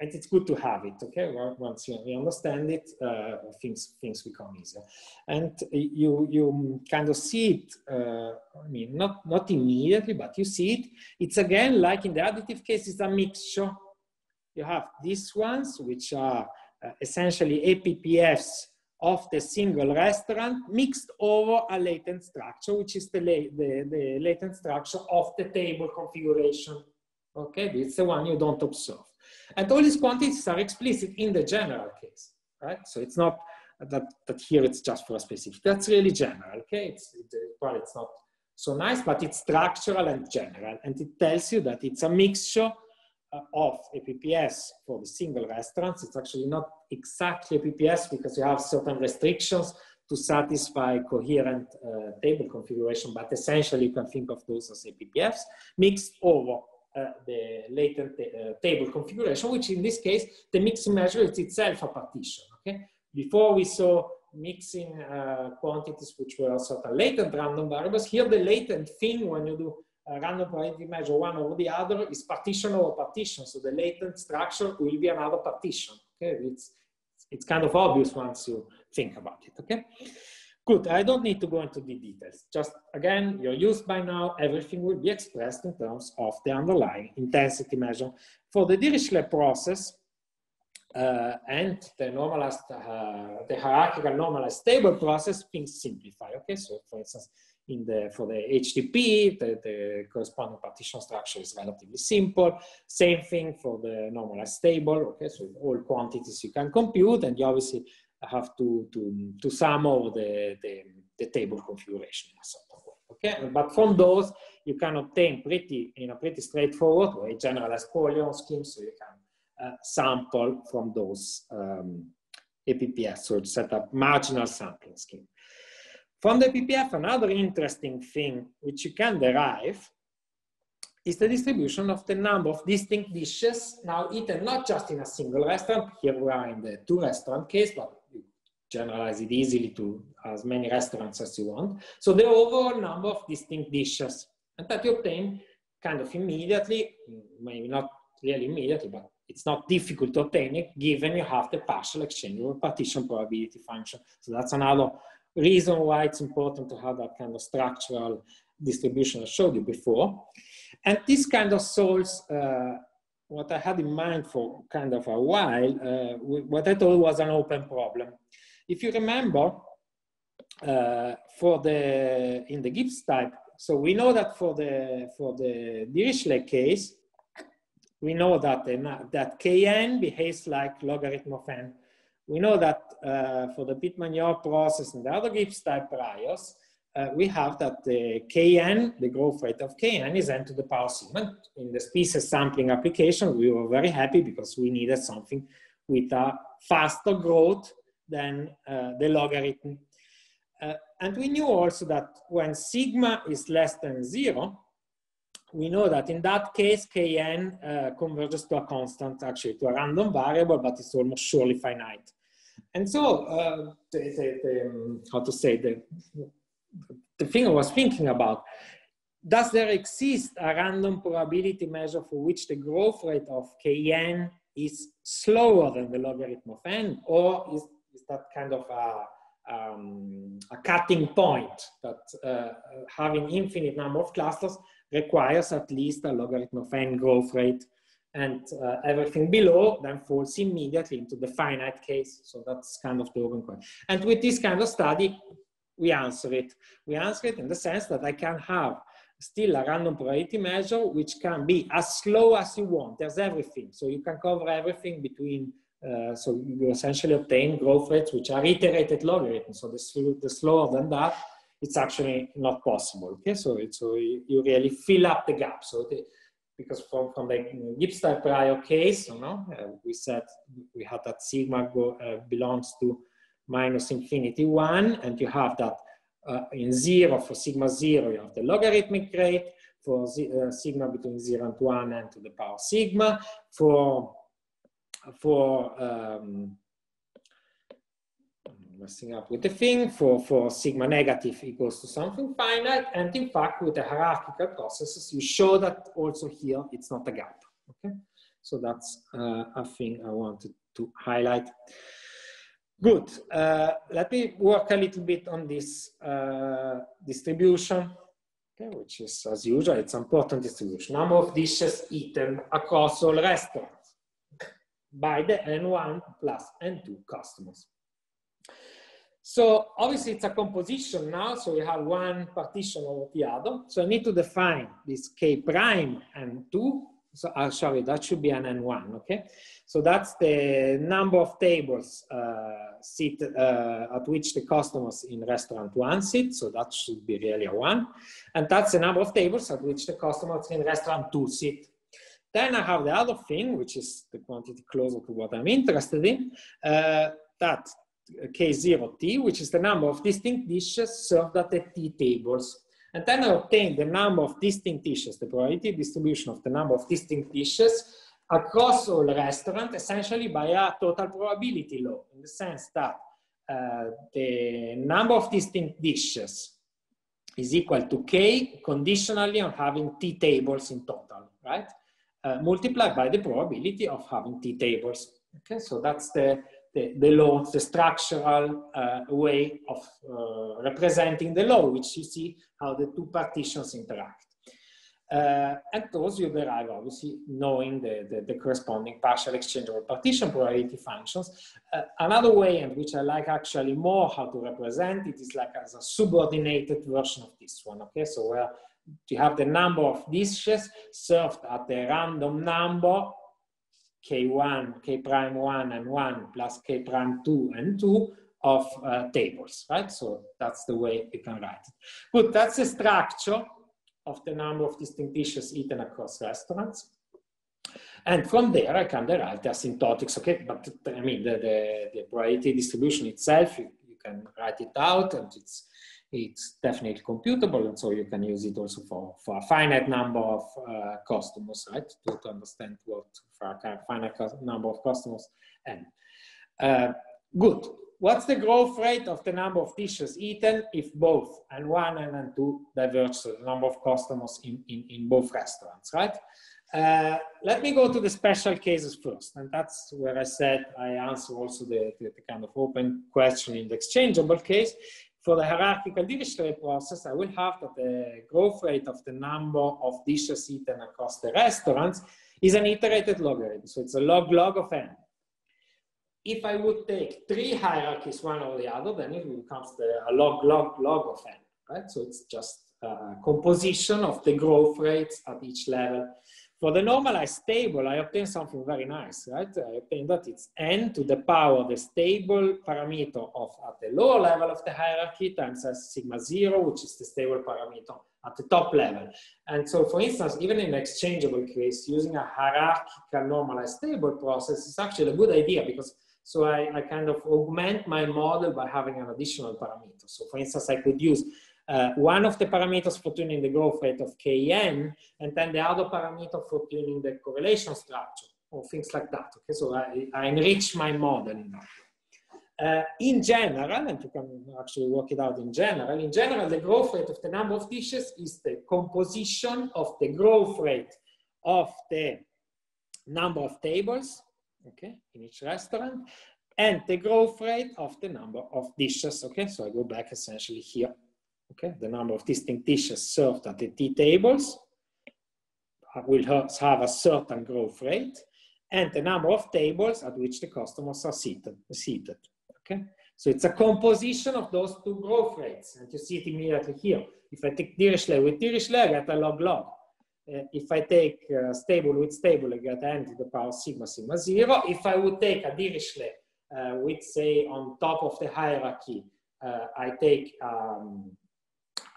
and it's good to have it, okay? Once you understand it, uh, things, things become easier. And you, you kind of see it, uh, I mean, not, not immediately, but you see it. It's again, like in the additive case, it's a mixture. You have these ones, which are uh, essentially A P P Fs of the single restaurant mixed over a latent structure, which is the, la the, the latent structure of the table configuration. Okay, it's the one you don't observe. And all these quantities are explicit in the general case, right? So it's not that, that here it's just for a specific. That's really general, okay? It's, it, well, it's not so nice, but it's structural and general. And it tells you that it's a mixture uh, of A P P S for the single restaurants. It's actually not exactly A P P S because you have certain restrictions to satisfy coherent uh, table configuration, but essentially you can think of those as A P P Fs mixed over Uh, the latent uh, table configuration, which in this case, the mixing measure is itself a partition, okay? Before we saw mixing uh, quantities which were sort of latent random variables, here the latent thing when you do a random probability measure one over the other is partition over partition, so the latent structure will be another partition, okay? It's, it's kind of obvious once you think about it, okay? Good, I don't need to go into the details. Just again, you're used by now, everything will be expressed in terms of the underlying intensity measure. For the Dirichlet process uh, and the normalized, uh, the hierarchical normalized stable process, things simplify, okay? So for instance, in the, for the H T P, the, the corresponding partition structure is relatively simple. Same thing for the normalized stable, okay? So all quantities you can compute and you obviously have to, to, to sum over the, the, the table configuration in a certain way, okay? But from those, you can obtain pretty, in a pretty straightforward way, generalized polynomial scheme, so you can uh, sample from those um, A P P S, so set up marginal sampling scheme. From the A P P F, another interesting thing which you can derive is the distribution of the number of distinct dishes now eaten not just in a single restaurant, here we are in the two restaurant case, but generalize it easily to as many restaurants as you want. So the overall number of distinct dishes, and that you obtain kind of immediately, maybe not really immediately, but it's not difficult to obtain it given you have the partial exchangeable partition probability function. So that's another reason why it's important to have that kind of structural distribution I showed you before. And this kind of solves uh, what I had in mind for kind of a while, uh, what I thought was an open problem. If you remember, uh, for the in the Gibbs type, so we know that for the for the Dirichlet case, we know that the, that Kn behaves like logarithm of n. We know that uh, for the Pitman-Yor process and the other Gibbs type priors, uh, we have that the Kn, the growth rate of Kn, is n to the power sigma. In the species sampling application, we were very happy because we needed something with a faster growth than uh, the logarithm. Uh, and we knew also that when sigma is less than zero, we know that in that case, Kn uh, converges to a constant, actually to a random variable, but it's almost surely finite. And so, uh, the, the, the, um, how to say, the, the thing I was thinking about, does there exist a random probability measure for which the growth rate of Kn is slower than the logarithm of n, or is Is that kind of a, um, a cutting point that uh, having infinite number of clusters requires at least a logarithm of n growth rate, and uh, everything below then falls immediately into the finite case. So that's kind of the open question. And with this kind of study, we answer it. We answer it in the sense that I can have still a random probability measure, which can be as slow as you want. There's everything. So you can cover everything between, uh, so you essentially obtain growth rates which are iterated logarithms. So the, sl the slower than that, it's actually not possible. Okay, so, it, so you, you really fill up the gap. So the, because from, from the Gibbs type prior case, you know, uh, we said we had that sigma go, uh, belongs to minus infinity one, and you have that uh, in zero for sigma zero, you have the logarithmic rate for uh, sigma between zero and one and to the power sigma. For for um, messing up with the thing, for, for sigma negative equals to something finite, and in fact with the hierarchical processes you show that also here it's not a gap. Okay, so that's uh, a thing I wanted to highlight. Good, uh, let me work a little bit on this uh, distribution, okay, which is as usual, it's an important distribution. Number of dishes eaten across all restaurants by the N one plus N two customers. So obviously it's a composition now, so we have one partition over the other. So I need to define this K prime N two. So, oh, sorry, that should be an N one, okay? So that's the number of tables uh, sit, uh, at which the customers in restaurant one sit, so that should be really a one. And that's the number of tables at which the customers in restaurant two sit. Then I have the other thing, which is the quantity closer to what I'm interested in, uh, that K zero T, which is the number of distinct dishes served at the T tables. And then I obtain the number of distinct dishes, the probability distribution of the number of distinct dishes across all restaurants, essentially by a total probability law, in the sense that uh, the number of distinct dishes is equal to K conditionally on having T tables in total, right? Uh, multiplied by the probability of having T tables. Okay, so that's the The, the law, the structural uh, way of uh, representing the law, which you see how the two partitions interact. Uh, and those you derive, obviously, knowing the, the, the corresponding partial exchangeable partition probability functions. Uh, another way, and which I like actually more how to represent it, is like as a subordinated version of this one, okay? So where you have the number of dishes served at the random number K one, K prime one and one plus K prime two and two of uh, tables, right? So that's the way you can write it. Good, that's the structure of the number of distinct dishes eaten across restaurants. And from there I can derive the asymptotics, okay? But I mean, the, the, the probability distribution itself, you, you can write it out, and it's, it's definitely computable, and so you can use it also for, for a finite number of uh, customers, right? To, to understand what for a kind of finite number of customers. And uh, good. What's the growth rate of the number of dishes eaten if both N one and N two diverge, so the number of customers in, in, in both restaurants, right? Uh, let me go to the special cases first, and that's where I said I answer also the, the, the kind of open question in the exchangeable case. For the hierarchical Dirichlet process, I will have that the growth rate of the number of dishes eaten across the restaurants is an iterated logarithm. So it's a log log of n. If I would take three hierarchies, one or the other, then it becomes the, a log log log of n, right? So it's just a composition of the growth rates at each level. For the normalized table, I obtain something very nice, right? I obtain that it's n to the power, the stable parameter of at the lower level of the hierarchy times sigma zero, which is the stable parameter at the top level. And so, for instance, even in an exchangeable case, using a hierarchical normalized table process is actually a good idea, because so I, I kind of augment my model by having an additional parameter. So, for instance, I could use Uh, one of the parameters for tuning the growth rate of K N, and then the other parameter for tuning the correlation structure, or things like that. Okay, so I, I enrich my model in that way. Uh, in general, and you can actually work it out in general, in general, the growth rate of the number of dishes is the composition of the growth rate of the number of tables, okay, in each restaurant, and the growth rate of the number of dishes, okay? So I go back essentially here. Okay, the number of distinct dishes served at the T tables will have a certain growth rate, and the number of tables at which the customers are seated. seated. Okay, so it's a composition of those two growth rates, and you see it immediately here. If I take Dirichlet with Dirichlet, I get a log log. Uh, if I take uh, stable with stable, I get n to the power sigma sigma zero. If I would take a Dirichlet uh, with, say, on top of the hierarchy, uh, I take um,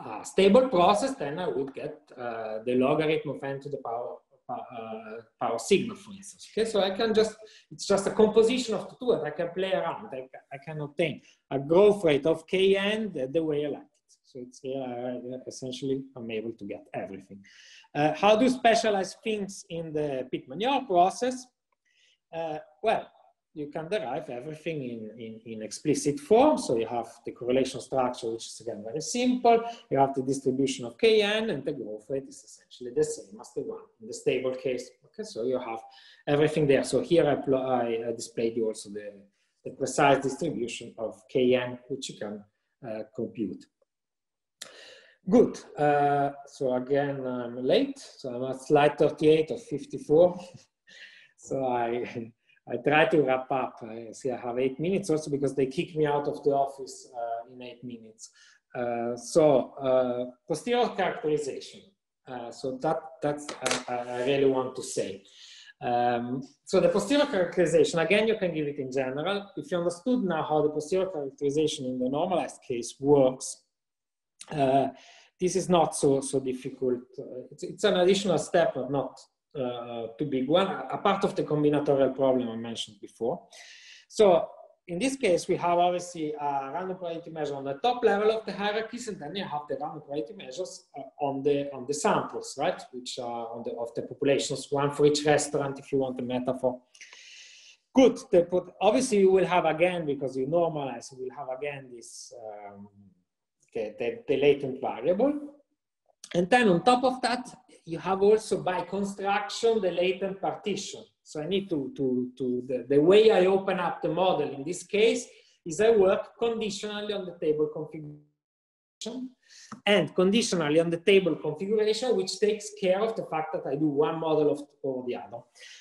a stable process, then I would get uh, the logarithm of n to the power Uh, power sigma, for instance. Okay, so I can just, it's just a composition of the two and I can play around. I, I can obtain a growth rate of Kn the, the way I like it. So it's uh, essentially I'm able to get everything. Uh, how do you specialize things in the Pitman-Yor process? Uh, well, you can derive everything in, in, in explicit form. So you have the correlation structure, which is again very simple. You have the distribution of Kn, and the growth rate is essentially the same as the one in the stable case. Okay, so you have everything there. So here I, I, I displayed you also the, the precise distribution of Kn, which you can uh, compute. Good. Uh, so again, I'm late. So I'm at slide thirty-eight of fifty-four. So I... I try to wrap up. I see I have eight minutes also because they kicked me out of the office uh, in eight minutes. Uh, so uh, posterior characterization. Uh, so that that's I, I really want to say. Um, so the posterior characterization, again, you can give it in general. If you understood now how the posterior characterization in the normalized case works, uh, this is not so, so difficult. Uh, it's, it's an additional step, but not Uh, too big one, a part of the combinatorial problem I mentioned before. So in this case, we have obviously a random probability measure on the top level of the hierarchies, and then you have the random probability measures on the on the samples, right? Which are on the of the populations, one for each restaurant, if you want a metaphor. Good. They put, obviously, you will have again, because you normalize, you will have again this um, the, the, the latent variable. And then on top of that, you have also by construction the latent partition. So I need to, to, to the, the way I open up the model in this case is I work conditionally on the table configuration and conditionally on the table configuration, which takes care of the fact that I do one model of, or the other.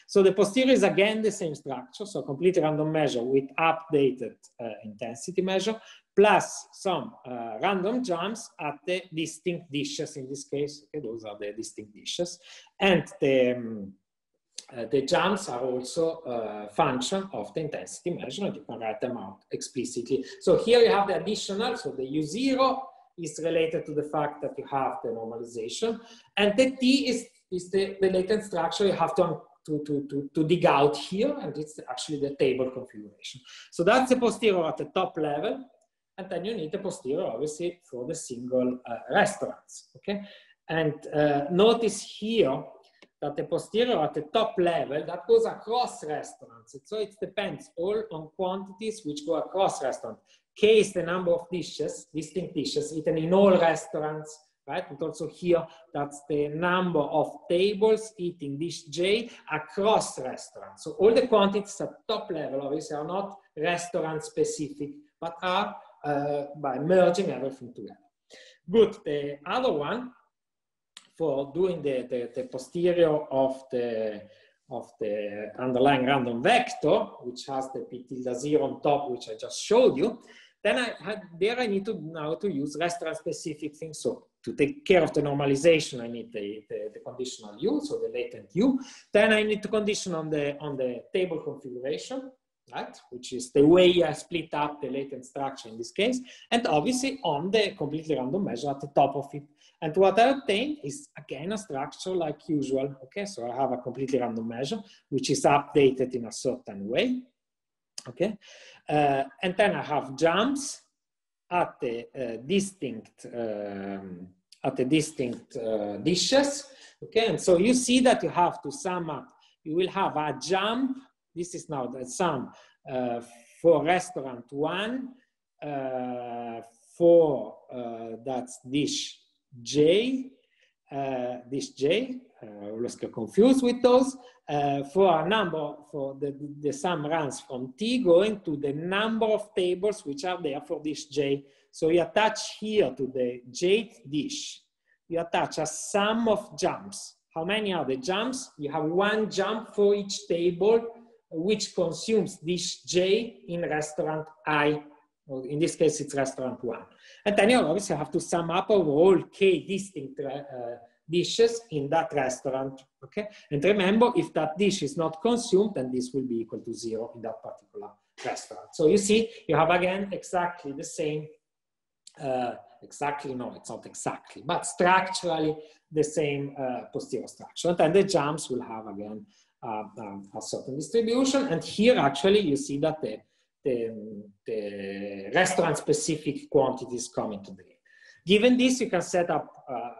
So the posterior is again the same structure. So complete random measure with updated uh, intensity measure, plus some uh, random jumps at the distinct dishes in this case. Okay, those are the distinct dishes. And the, um, uh, the jumps are also a function of the intensity measure, and you can write them out explicitly. So here you have the additional, so the U zero is related to the fact that you have the normalization, and the T is, is the, the latent structure you have to To, to, to, to dig out here, and it's actually the table configuration. So that's the posterior at the top level, and then you need the posterior obviously for the single uh, restaurants. Okay, and uh, notice here that the posterior at the top level that goes across restaurants, and so it depends all on quantities which go across restaurants. K is the number of dishes, distinct dishes eaten in all restaurants. Right? And also here, that's the number of tables eating dish J across restaurants. So all the quantities at top level obviously are not restaurant specific, but are uh, by merging everything together. Good, the other one for doing the, the, the posterior of the, of the underlying random vector, which has the P tilde zero on top, which I just showed you, then I had, there I need to now to use restaurant specific things. So to take care of the normalization, I need the, the, the conditional U, so the latent U. Then I need to condition on the, on the table configuration, right? Which is the way I split up the latent structure in this case, and obviously on the completely random measure at the top of it. And what I obtain is again a structure like usual. Okay, so I have a completely random measure, which is updated in a certain way. Okay, uh, and then I have jumps at the uh, distinct um, at the distinct uh, dishes. Okay, and so you see that you have to sum up. You will have a jump. This is now the sum uh, for restaurant one, uh, for uh, that's dish J, uh, dish J. I always get confused with those. Uh, for a number, for the, the sum runs from T going to the number of tables which are there for this J. So you attach here to the Jth dish, you attach a sum of jumps. How many are the jumps? You have one jump for each table which consumes dish J in restaurant I. or in this case it's restaurant one. And then you obviously have to sum up overall k distinct uh, dishes in that restaurant, okay? And remember, if that dish is not consumed, then this will be equal to zero in that particular restaurant. So you see, you have again exactly the same, uh, exactly, no, it's not exactly, but structurally the same uh, posterior structure. And then the jumps will have again uh, um, a certain distribution. And here actually you see that the, the, the restaurant specific quantities come into play. Given this, you can set up uh,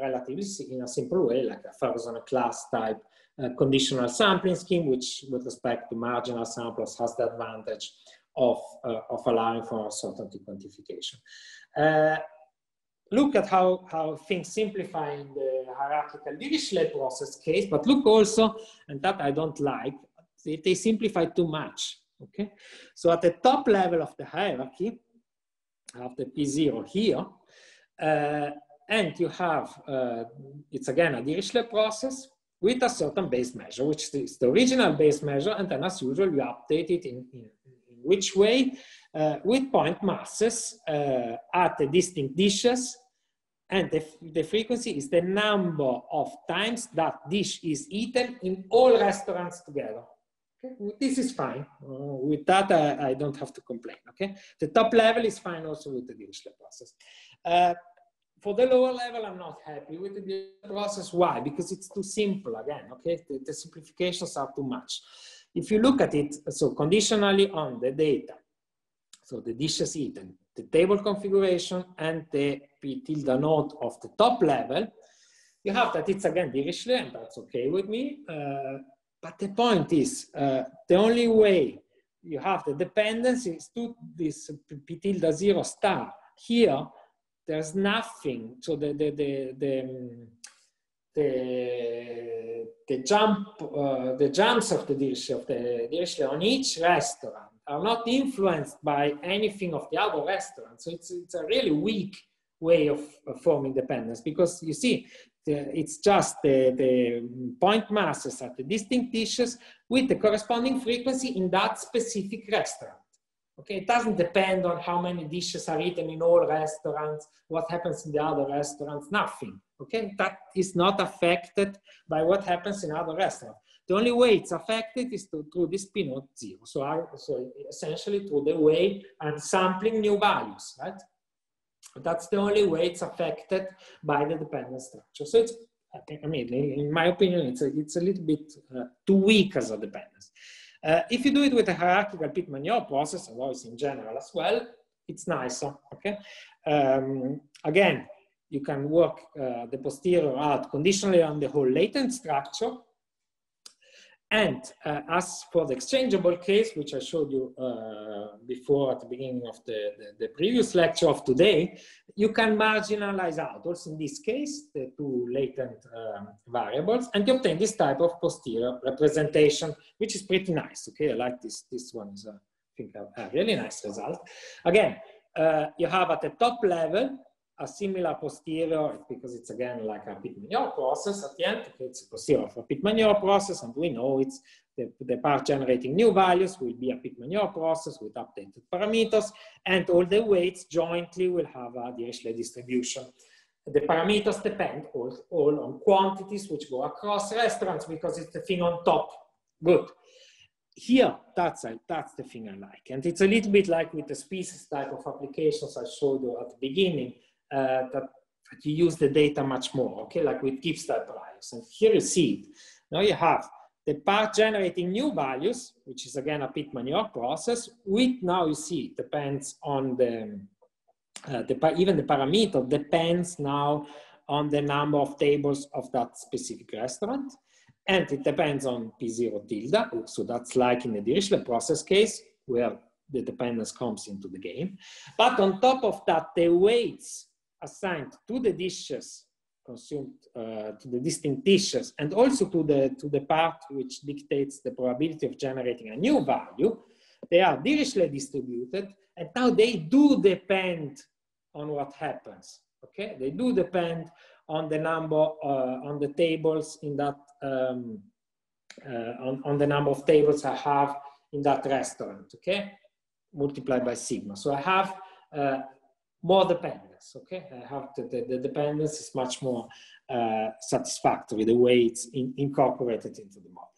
relatively in a simple way, like a Ferguson class type uh, conditional sampling scheme, which with respect to marginal samples has the advantage of, uh, of allowing for uncertainty quantification. Uh, look at how, how things simplify in the hierarchical Dirichlet process case, but look also, and that I don't like, they, they simplify too much, okay? So at the top level of the hierarchy, of the P zero here, uh, and you have, uh, it's again a Dirichlet process with a certain base measure, which is the original base measure, and then as usual, you update it in, in, in which way? Uh, with point masses uh, at the distinct dishes, and the, the frequency is the number of times that dish is eaten in all restaurants together. Okay? This is fine. Uh, with that, I, I don't have to complain, okay? The top level is fine also with the Dirichlet process. Uh, For the lower level, I'm not happy with the process. Why? Because it's too simple again, okay? The, the simplifications are too much. If you look at it, so conditionally on the data, so the dishes eaten, the table configuration, and the P tilde node of the top level, you have that it's again Dirichlet, and that's okay with me. Uh, but the point is, uh, the only way you have the dependence is to this P tilde zero star here. There's nothing, so the, the, the, the, the, the, jump, uh, the jumps of the Dirichlet of the Dirichlet on each restaurant are not influenced by anything of the other restaurant. So it's, it's a really weak way of, of forming dependence, because you see, the, it's just the, the point masses at the distinct dishes with the corresponding frequency in that specific restaurant. Okay, it doesn't depend on how many dishes are eaten in all restaurants, what happens in the other restaurants, nothing. Okay, that is not affected by what happens in other restaurants. The only way it's affected is to, through this P naught zero. So, I, so essentially through the way I'm sampling new values, right? That's the only way it's affected by the dependent structure. So it's, I mean, in my opinion, it's a, it's a little bit uh, too weak as a dependence. Uh, if you do it with a hierarchical Pitman-Yor process, and always in general as well, it's nicer, okay? Um, again, you can work uh, the posterior out conditionally on the whole latent structure. And uh, as for the exchangeable case, which I showed you uh, before at the beginning of the, the, the previous lecture of today, you can marginalize out, also in this case, the two latent um, variables, and you obtain this type of posterior representation, which is pretty nice, okay? I like this, this one is, uh, I think, a, a really nice result. Again, uh, you have at the top level a similar posterior, because it's again like a Pitman-Yor process at the end. It's a posterior of a Pitman-Yor process, and we know it's the, the part generating new values will be a Pitman-Yor process with updated parameters, and all the weights jointly will have a Dirichlet distribution. The parameters depend all, all on quantities which go across restaurants because it's the thing on top. Good. Here, that's, a, that's the thing I like. And it's a little bit like with the species type of applications I showed you at the beginning. Uh, that, that you use the data much more, okay, like with Gibbs type values. And here you see it. Now you have the part generating new values, which is again a Pitman-Yor process, with now you see it depends on the, uh, the, even the parameter depends now on the number of tables of that specific restaurant. And it depends on P zero tilde. So that's like in the Dirichlet process case where the dependence comes into the game. But on top of that, the weights assigned to the dishes consumed, uh, to the distinct dishes, and also to the, to the part which dictates the probability of generating a new value, they are Dirichlet distributed, and now they do depend on what happens, okay? They do depend on the number, uh, on the tables in that, um, uh, on, on the number of tables I have in that restaurant, okay? multiplied by sigma. So I have uh, more dependence, okay? I have to, the, the dependence is much more uh, satisfactory, the way it's in, incorporated into the model.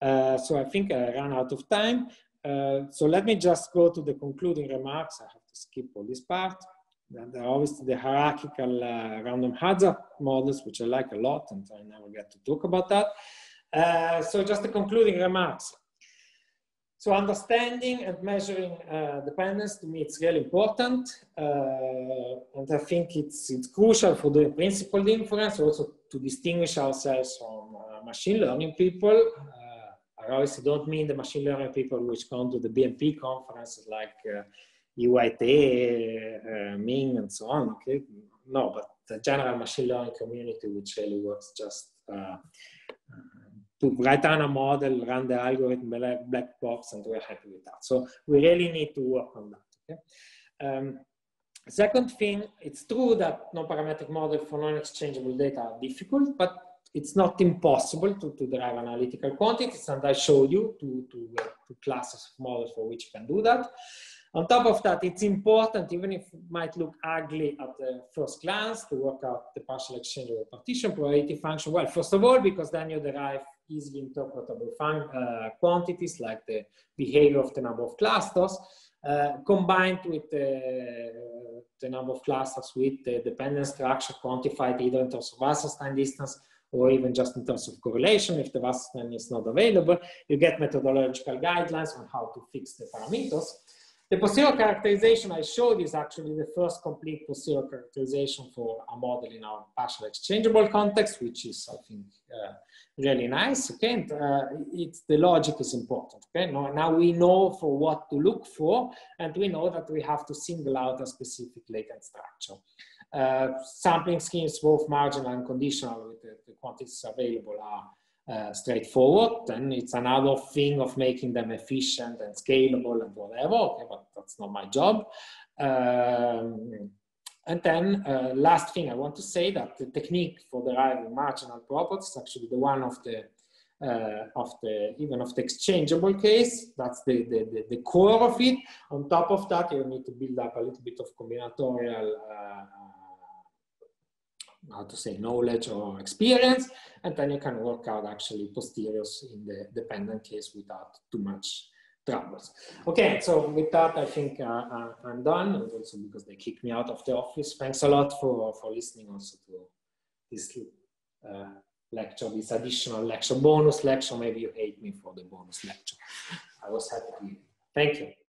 Uh, so I think I ran out of time. Uh, so let me just go to the concluding remarks. I have to skip all this part. Then there are obviously the hierarchical uh, random hazard models, which I like a lot, and I never get to talk about that. Uh, so just the concluding remarks. So understanding and measuring uh, dependence, to me, it's really important. Uh, and I think it's, it's crucial for the principled inference, also to distinguish ourselves from uh, machine learning people. Uh, I obviously don't mean the machine learning people which come to the B M P conferences like uh, U I T, uh, Ming, and so on. Okay? No, but the general machine learning community, which really works just uh, to write down a model, run the algorithm, black box, and we're happy with that. So we really need to work on that. Okay? Um, second thing, it's true that non-parametric models for non-exchangeable data are difficult, but it's not impossible to, to derive analytical quantities, and I showed you two to, uh, to classes of models for which you can do that. On top of that, it's important, even if it might look ugly at the first glance, to work out the partial exchange of a partition probability function. Well, first of all, because then you derive easily interpretable fun uh, quantities like the behavior of the number of clusters, uh, combined with the, the number of clusters with the dependence structure quantified either in terms of Wasserstein distance or even just in terms of correlation. If the Wasserstein is not available, you get methodological guidelines on how to fix the parameters. The posterior characterization I showed is actually the first complete posterior characterization for a model in our partial exchangeable context, which is, I think, uh, really nice. Okay, and, uh, it's, the logic is important. Okay, now, now we know for what to look for, and we know that we have to single out a specific latent structure. Uh, sampling schemes, both marginal and conditional, with the, the quantities available are Uh, straightforward, and it's another thing of making them efficient and scalable and whatever, okay, but that's not my job. Um, and then uh, last thing I want to say, that the technique for deriving marginal properties is actually the one of the, uh, of the, even of the exchangeable case, that's the, the, the, the core of it. On top of that, you need to build up a little bit of combinatorial uh, how to say, knowledge or experience, and then you can work out actually posteriors in the dependent case without too much troubles. Okay, so with that, I think uh, I'm done, and also because they kicked me out of the office. Thanks a lot for, for listening also to this uh, lecture, this additional lecture, bonus lecture. Maybe you hate me for the bonus lecture. I was happy to hear. Thank you.